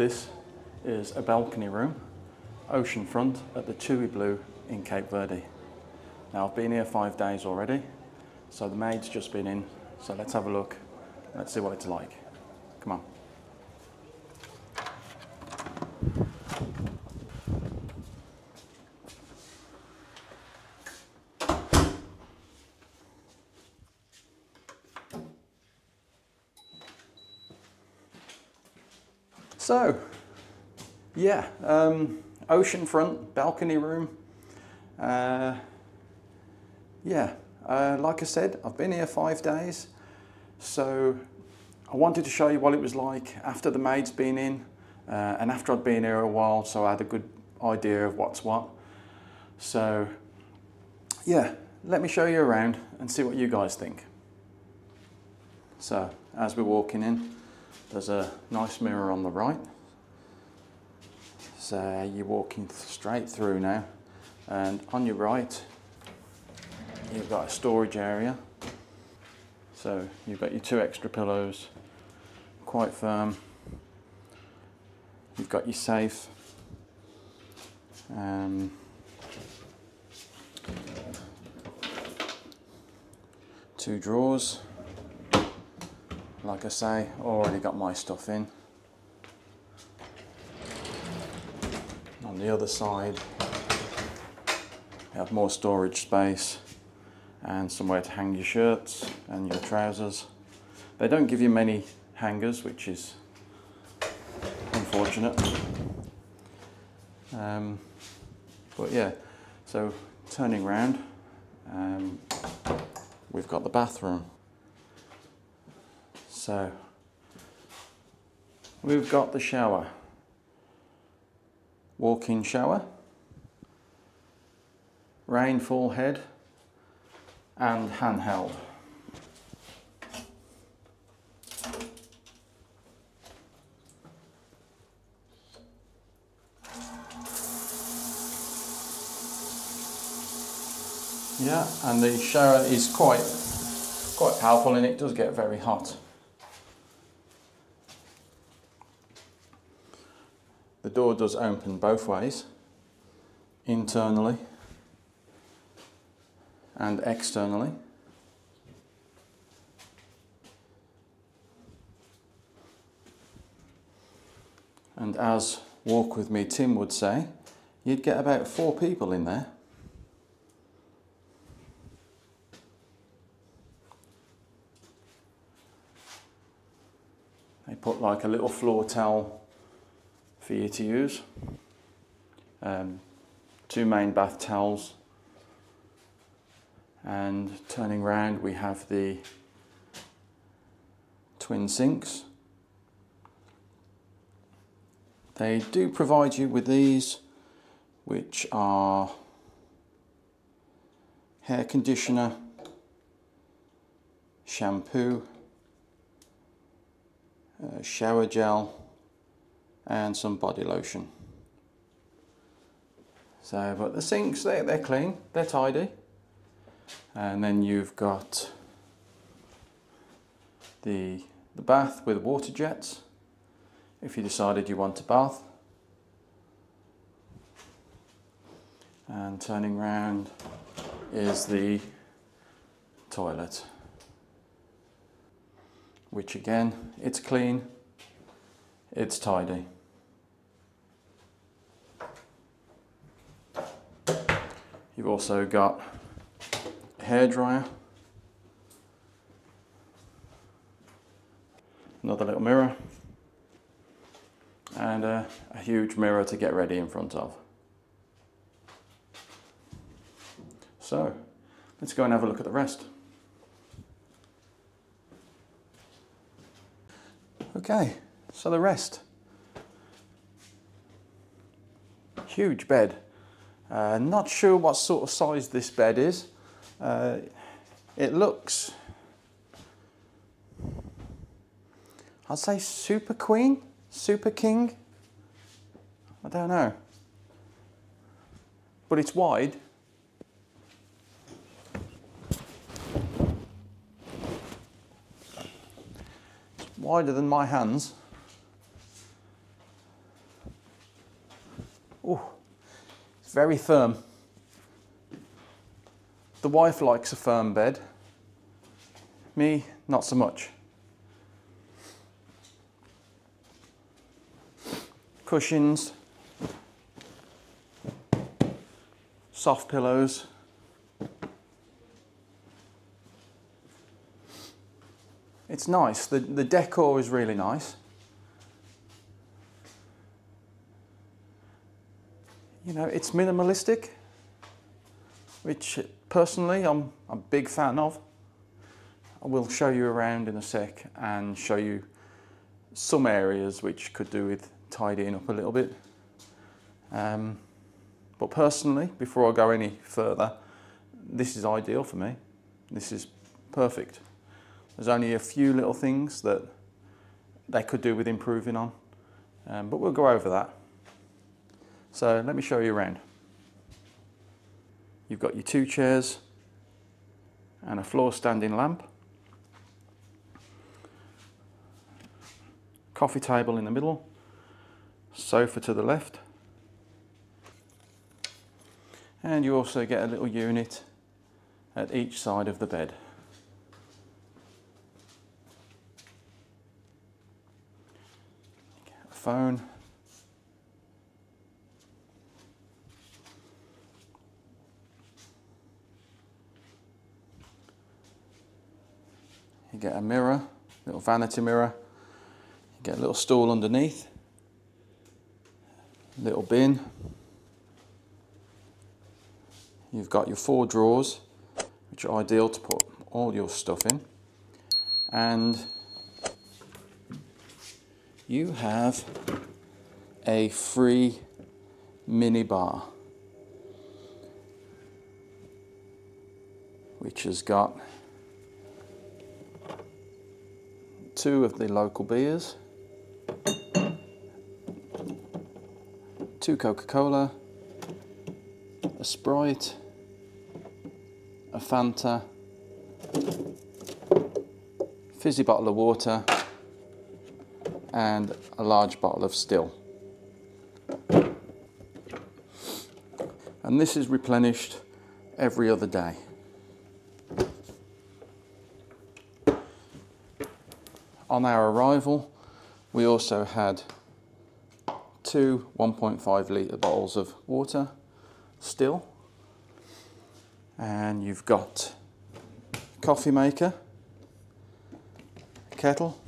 This is a balcony room, oceanfront at the TUI Blue in Cape Verde. Now I've been here 5 days already, so the maid's just been in, so let's have a look, let's see what it's like. Come on. So, yeah, oceanfront, balcony room. Like I said, I've been here 5 days, so I wanted to show you what it was like after the maid's been in and after I'd been here a while, so I had a good idea of what's what. So, yeah, let me show you around and see what you guys think. So, as we're walking in, there's a nice mirror on the right. So you're walking straight through now. And on your right, you've got a storage area. So you've got your two extra pillows, quite firm. You've got your safe. Two drawers. Like I say, already got my stuff in. On the other side, you have more storage space and somewhere to hang your shirts and your trousers. They don't give you many hangers, which is unfortunate. But yeah, so turning round, we've got the bathroom. So, we've got the shower, walk-in shower, rainfall head and handheld. Yeah, and the shower is quite powerful and it does get very hot. The door does open both ways, internally and externally. And as Walk With Me Tim would say, you'd get about 4 people in there. They put like a little floor towel for you to use, two main bath towels, and turning round we have the twin sinks. They do provide you with these, which are hair conditioner, shampoo, shower gel and some body lotion. So, but the sinks, they're clean, they're tidy. And then you've got the bath with water jets, if you decided you want a bath. And turning round is the toilet, which again, it's clean, it's tidy. You've also got a hairdryer, another little mirror, and a huge mirror to get ready in front of. So, let's go and have a look at the rest. Okay, so the rest. Huge bed. Not sure what sort of size this bed is. It looks, I'd say super queen, super king. I don't know. But it's wide. It's wider than my hands. Ooh, it's very firm. The wife likes a firm bed. Me, not so much. Cushions. Soft pillows. It's nice. The decor is really nice. You know, it's minimalistic, which personally I'm a big fan of. I will show you around in a sec and show you some areas which could do with tidying up a little bit. But personally, before I go any further, this is ideal for me. This is perfect. There's only a few little things that they could do with improving on, but we'll go over that. So let me show you around. You've got your two chairs and a floor standing lamp. Coffee table in the middle, sofa to the left. And you also get a little unit at each side of the bed. A phone. You get a mirror, little vanity mirror. You get a little stool underneath. Little bin. You've got your four drawers, which are ideal to put all your stuff in. And you have a free mini bar, which has got two of the local beers, two Coca-Cola, a Sprite, a Fanta, fizzy bottle of water, and a large bottle of still. And this is replenished every other day. On our arrival, we also had two 1.5 litre bottles of water still, and you've got coffee maker, kettle,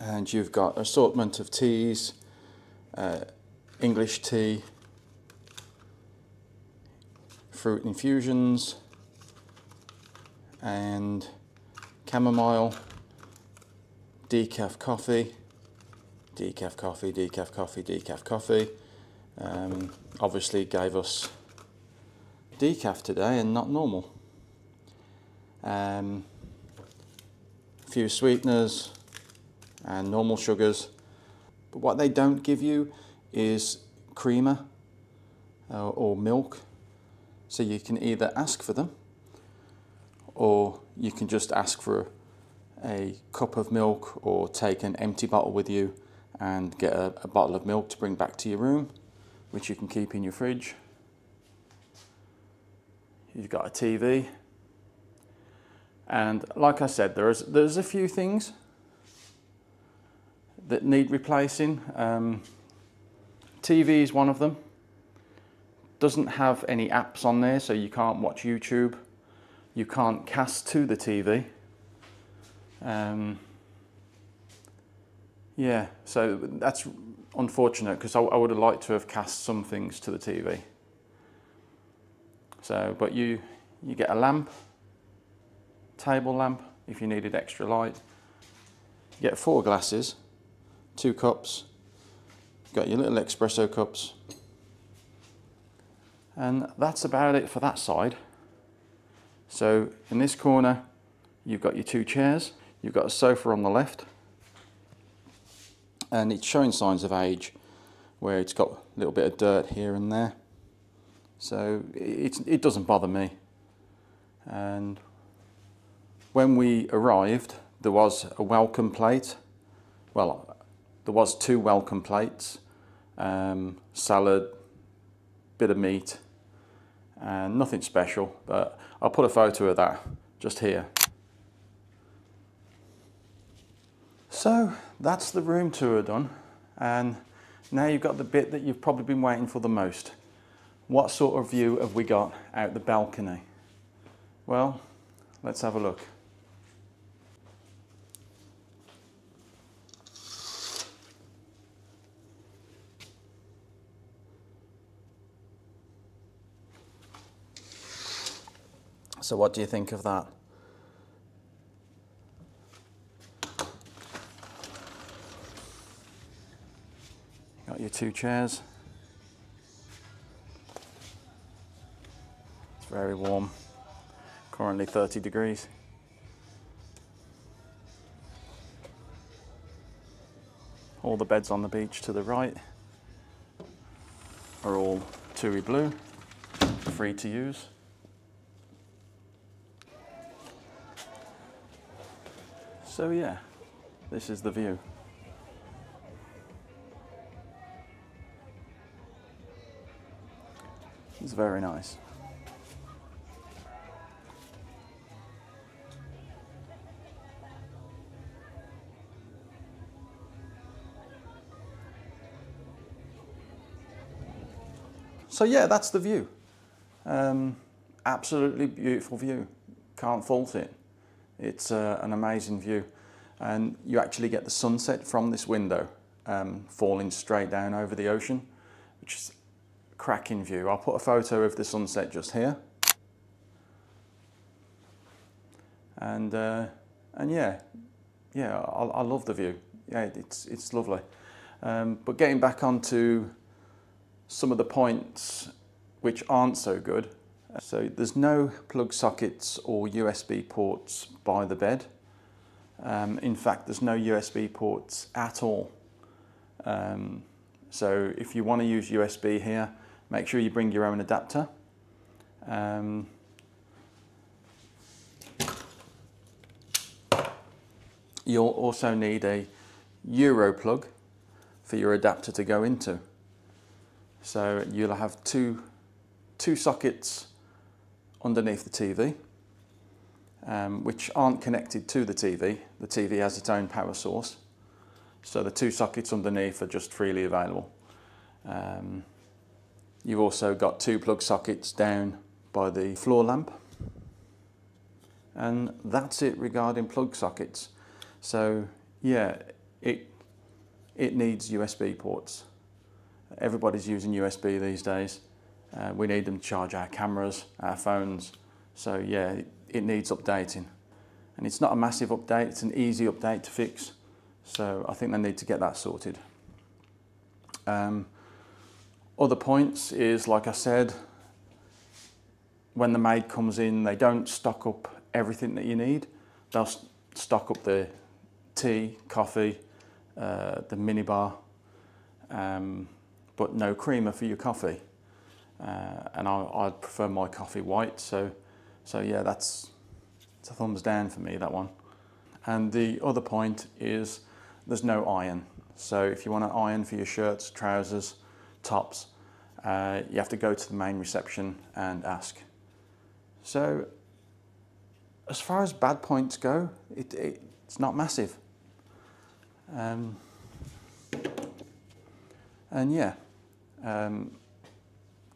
and you've got assortment of teas, English tea, fruit infusions, and chamomile, decaf coffee, decaf coffee, decaf coffee, decaf coffee. Obviously gave us decaf today and not normal. A few sweeteners and normal sugars. But what they don't give you is creamer or milk. So you can either ask for them or you can just ask for a cup of milk or take an empty bottle with you and get a bottle of milk to bring back to your room, which you can keep in your fridge. You've got a TV. And like I said, there's a few things that need replacing. TV is one of them. Doesn't have any apps on there, so you can't watch YouTube. You can't cast to the TV. Yeah, so that's unfortunate because I would have liked to have cast some things to the TV. So, but you get a lamp, table lamp if you needed extra light. You get four glasses, two cups, you've got your little espresso cups, and that's about it for that side. So in this corner, you've got your two chairs. You've got a sofa on the left, and it's showing signs of age where it's got a little bit of dirt here and there. So it doesn't bother me. And When we arrived, there was a welcome plate. Well, there was two welcome plates, salad, bit of meat, and nothing special, but I'll put a photo of that just here. So that's the room tour done, and now you've got the bit that you've probably been waiting for the most. What sort of view have we got out the balcony? Well, let's have a look. So what do you think of that? Got your two chairs. It's very warm. Currently 30 degrees. All the beds on the beach to the right are all TUI Blue, free to use. So yeah, this is the view. It's very nice. So yeah, that's the view. Absolutely beautiful view. Can't fault it. It's an amazing view, and you actually get the sunset from this window falling straight down over the ocean, which is a cracking view. I'll put a photo of the sunset just here, and yeah, I love the view. Yeah, it's lovely. But getting back onto some of the points which aren't so good. So there's no plug sockets or USB ports by the bed. In fact, there's no USB ports at all. So if you want to use USB here, make sure you bring your own adapter. You'll also need a Euro plug for your adapter to go into. So you'll have two sockets underneath the TV, which aren't connected to the TV. The TV has its own power source, so the two sockets underneath are just freely available. You've also got two plug sockets down by the floor lamp, and that's it regarding plug sockets. So yeah, it needs USB ports. Everybody's using USB these days. We need them to charge our cameras, our phones. So yeah, it needs updating. And it's not a massive update, it's an easy update to fix. So I think they need to get that sorted. Other points is, like I said, when the maid comes in, they don't stock up everything that you need. They'll stock up the tea, coffee, the minibar, but no creamer for your coffee. And I prefer my coffee white, so yeah, it's a thumbs down for me, that one. And the other point is there's no iron. So if you want to iron for your shirts, trousers, tops, you have to go to the main reception and ask. So as far as bad points go, it's not massive. And yeah.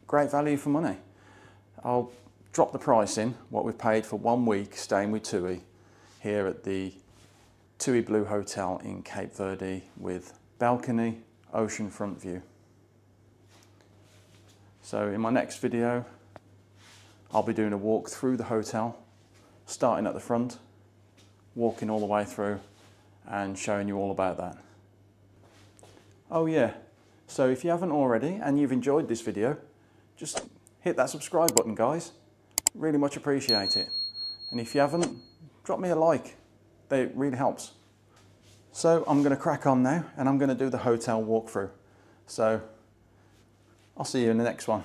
Great value for money. I'll drop the price in, what we've paid for 1 week staying with TUI here at the TUI Blue Hotel in Cape Verde with balcony, oceanfront view. So in my next video, I'll be doing a walk through the hotel, starting at the front, walking all the way through and showing you all about that. Oh yeah, so if you haven't already and you've enjoyed this video, just hit that subscribe button, guys. Really much appreciate it. And if you haven't, drop me a like. It really helps. So I'm going to crack on now, and I'm going to do the hotel walkthrough. So I'll see you in the next one.